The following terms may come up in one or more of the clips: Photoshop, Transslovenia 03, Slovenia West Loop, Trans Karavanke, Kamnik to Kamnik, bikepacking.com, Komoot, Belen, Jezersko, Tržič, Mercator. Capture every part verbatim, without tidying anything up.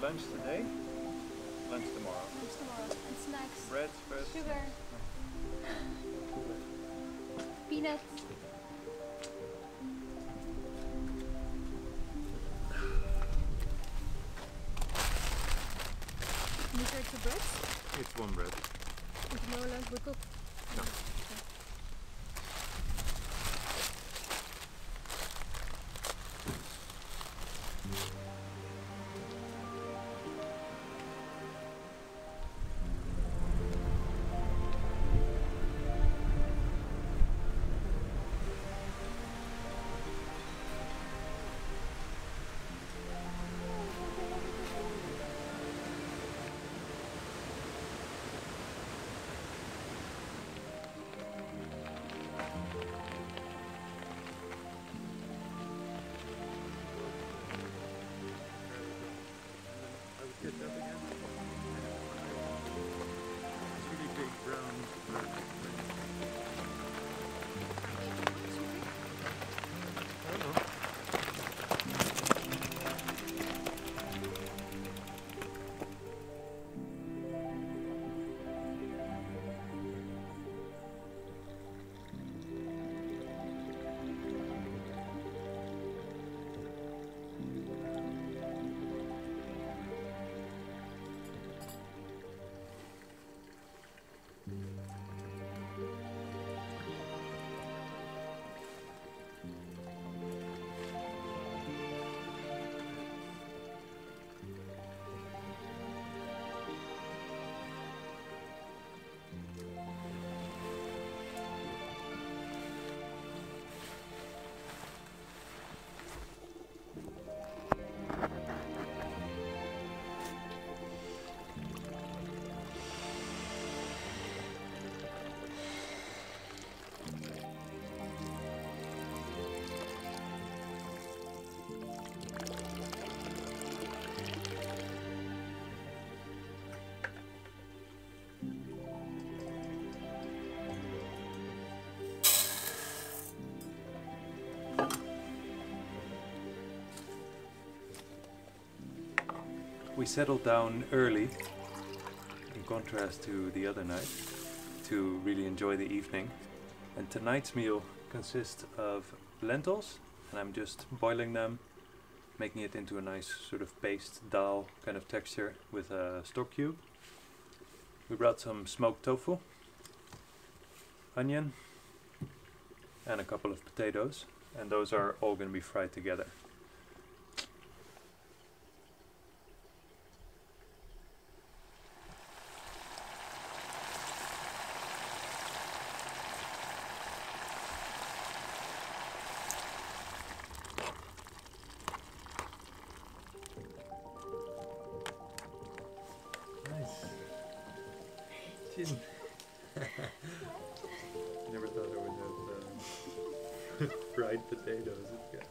Lunch today, lunch tomorrow. Lunch tomorrow, and snacks. Bread first. Sugar. Peanuts. These are two breads? It's one bread. And tomorrow lunch we cook? No. Okay. We settled down early, in contrast to the other night, to really enjoy the evening. And tonight's meal consists of lentils, and I'm just boiling them, making it into a nice sort of paste, dal kind of texture with a stock cube. We brought some smoked tofu, onion, and a couple of potatoes, and those are all going to be fried together. I never thought I would have um, fried potatoes. It's good.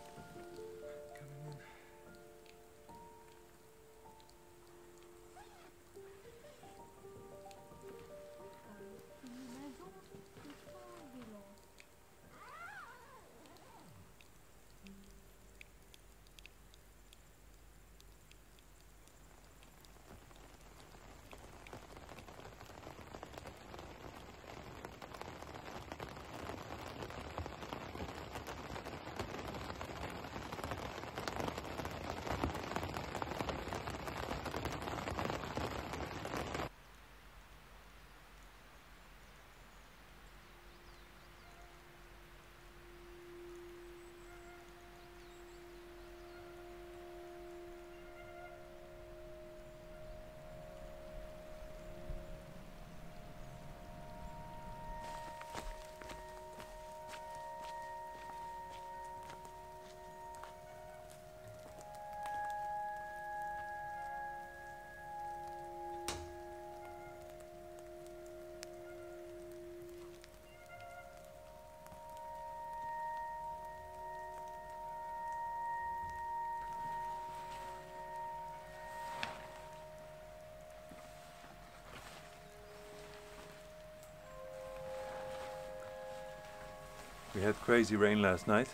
We had crazy rain last night.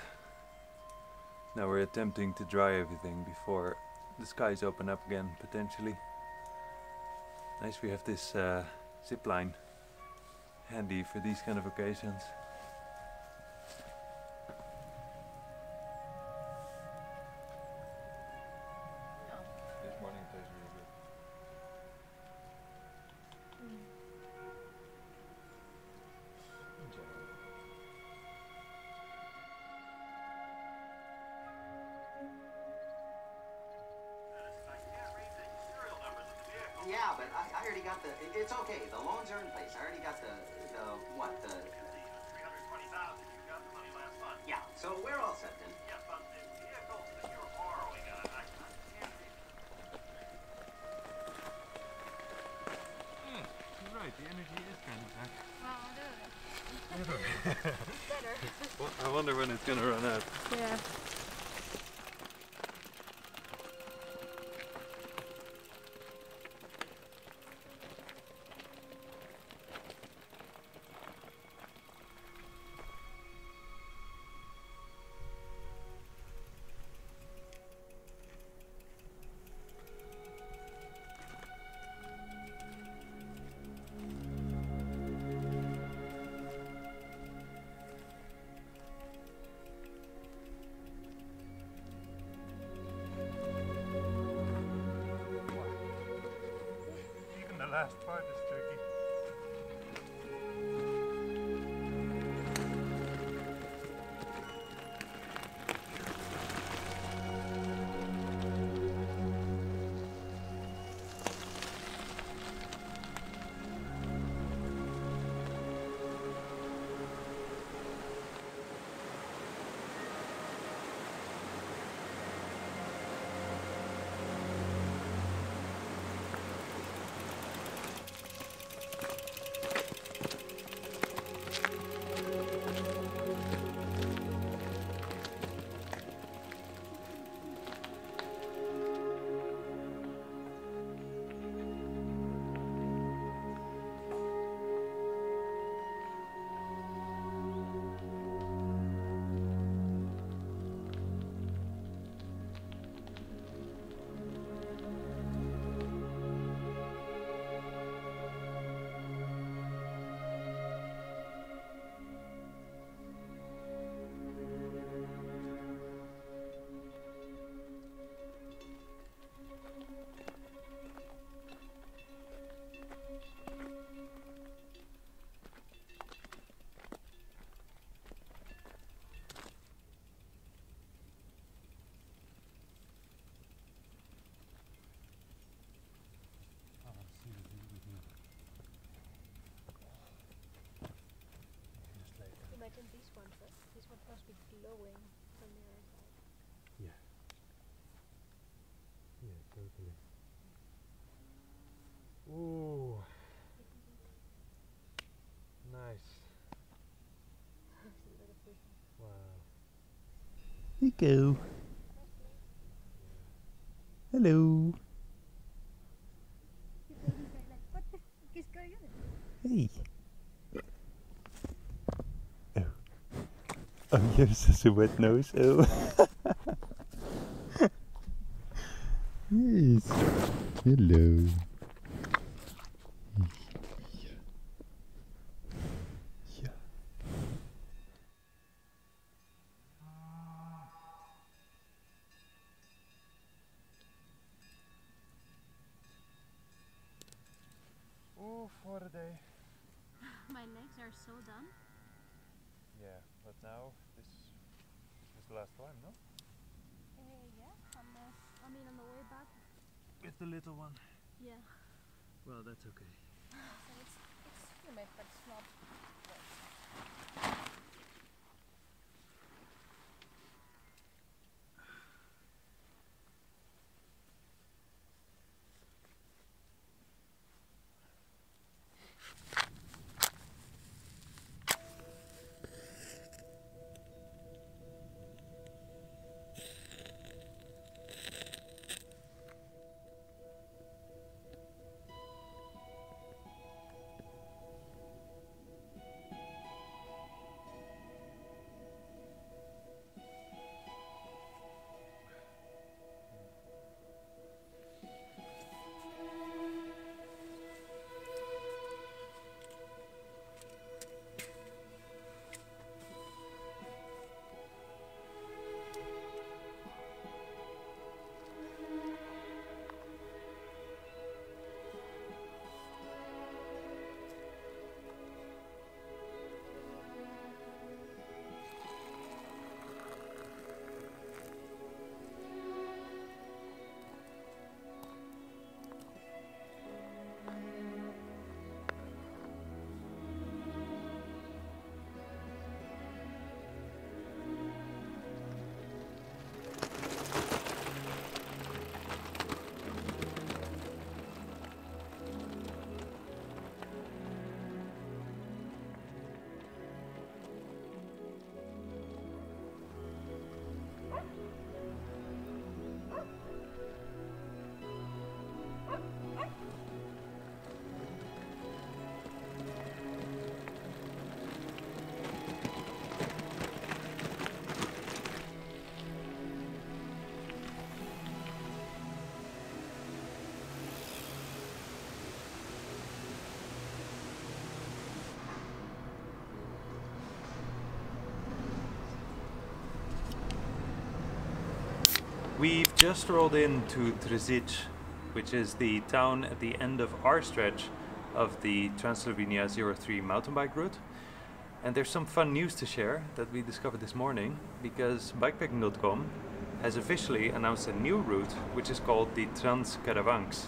Now we're attempting to dry everything before the skies open up again potentially. Nice, we have this uh, zip line handy for these kind of occasions. Yeah, but I, I already got the, it's okay, the loans are in place. I already got the, the what, the... three hundred twenty thousand, you got the money last month. Yeah, so we're all set then. Yeah, but the vehicles that you're borrowing on, I, I can't read them. Yeah, you're right, the energy is kind of back. Wow, it is. It's better. Well, I wonder when it's going to run out. Yeah. Last part is tricky. Imagine these ones, uh, these ones must be glowing from the outside. Yeah. Yeah, totally. Ooh. Nice. Wow. Here you go. Hello. Hey. Oh, you have such a wet nose. Oh. Yes. Hello. Oh, for a day. My legs are so done. Yeah, but now this is the last time, no? Uh, yeah, I'm, uh, I mean on the way back. With the little one? Yeah. Well, that's okay. So it's, it's humid, but it's not wet. We've just rolled into Tržič, which is the town at the end of our stretch of the Transslovenia zero three mountain bike route. And there's some fun news to share that we discovered this morning, because bikepacking dot com has officially announced a new route which is called the Trans Karavanke.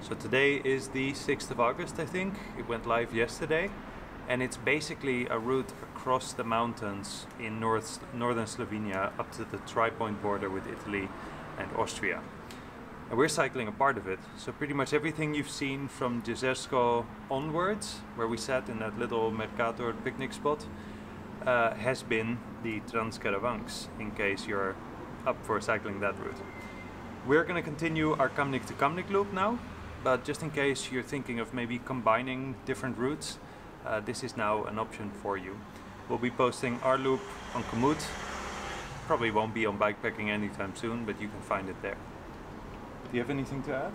So today is the sixth of August, I think. It went live yesterday, and it's basically a route across the mountains in north, northern Slovenia up to the tri-point border with Italy and Austria. And we're cycling a part of it, so pretty much everything you've seen from Jezersko onwards, where we sat in that little Mercator picnic spot, uh, has been the Trans Karavanke, in case you're up for cycling that route. We're going to continue our Kamnik to Kamnik loop now, but just in case you're thinking of maybe combining different routes, uh, this is now an option for you. We'll be posting our loop on Komoot. Probably won't be on Bikepacking anytime soon, but you can find it there. Do you have anything to add?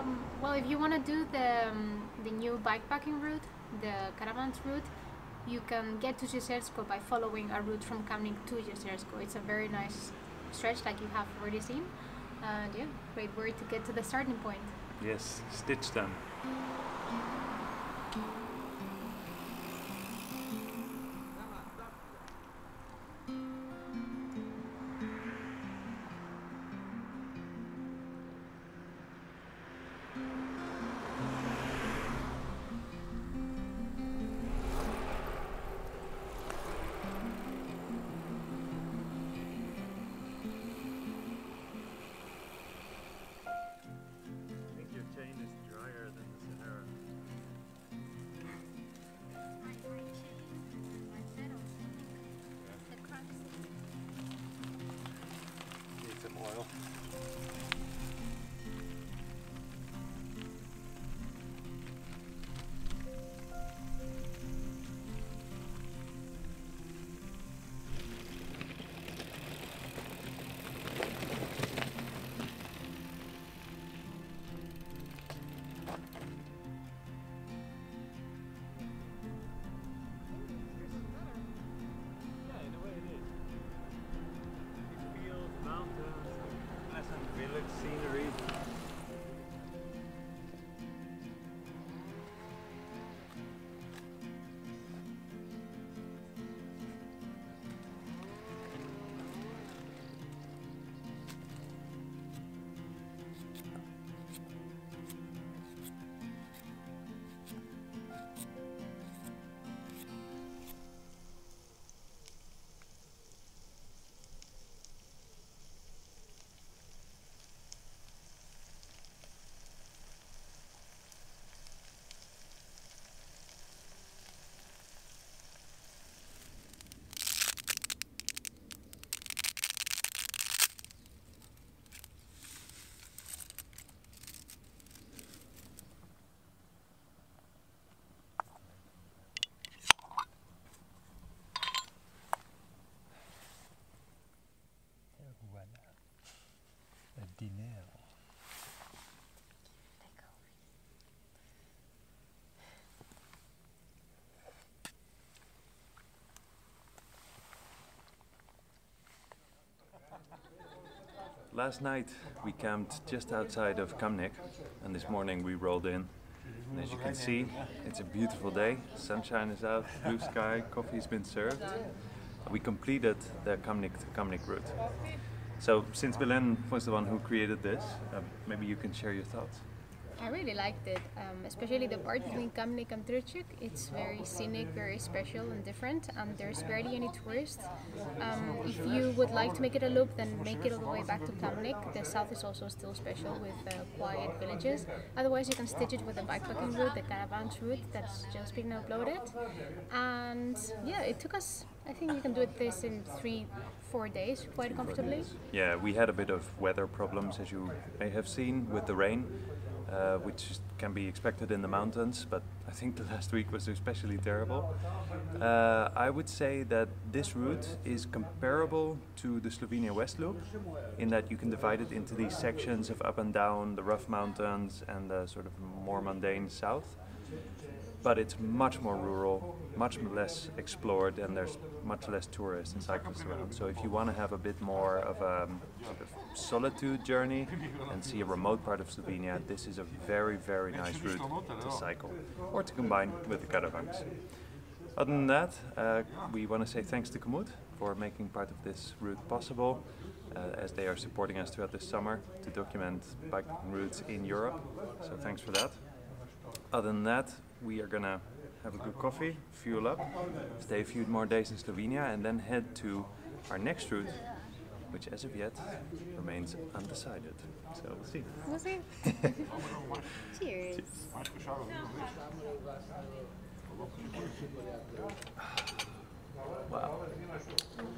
Um, well, if you want to do the, um, the new bikepacking route, the caravans route, you can get to Jezersko by following a route from Kamnik to Jezersko. It's a very nice stretch, like you have already seen. And yeah, great way to get to the starting point. Yes, stitch them. Last night we camped just outside of Kamnik, and this morning we rolled in. And as you can see, it's a beautiful day. Sunshine is out, blue sky, coffee has been served. We completed the Kamnik to Kamnik route. So since Belen was the one who created this, uh, maybe you can share your thoughts. I really liked it, um, especially the part between Kamnik and Tržič. It's very scenic, very special and different, and there's barely any tourists. Um, if you would like to make it a loop, then make it all the way back to Kamnik. The south is also still special with uh, quiet villages. Otherwise, you can stitch it with the bikepacking route, the caravans route that's just been uploaded. And yeah, it took us, I think you can do this in three, four days quite comfortably. Yeah, we had a bit of weather problems, as you may have seen, with the rain. Uh, which can be expected in the mountains, but I think the last week was especially terrible. Uh, I would say that this route is comparable to the Slovenia West Loop, in that you can divide it into these sections of up and down, the rough mountains and the sort of more mundane south. but it's much more rural, much less explored, and there's much less tourists and cyclists around. So if you want to have a bit more of a, of a solitude journey and see a remote part of Slovenia, this is a very, very nice route to cycle or to combine with the caravans. Other than that, uh, we want to say thanks to Komoot for making part of this route possible, uh, as they are supporting us throughout this summer to document bike routes in Europe. So thanks for that. Other than that, we are going to have a good coffee, fuel up, stay a few more days in Slovenia, and then head to our next route, which as of yet remains undecided. So we'll see. We'll see. Cheers. Cheers. Wow.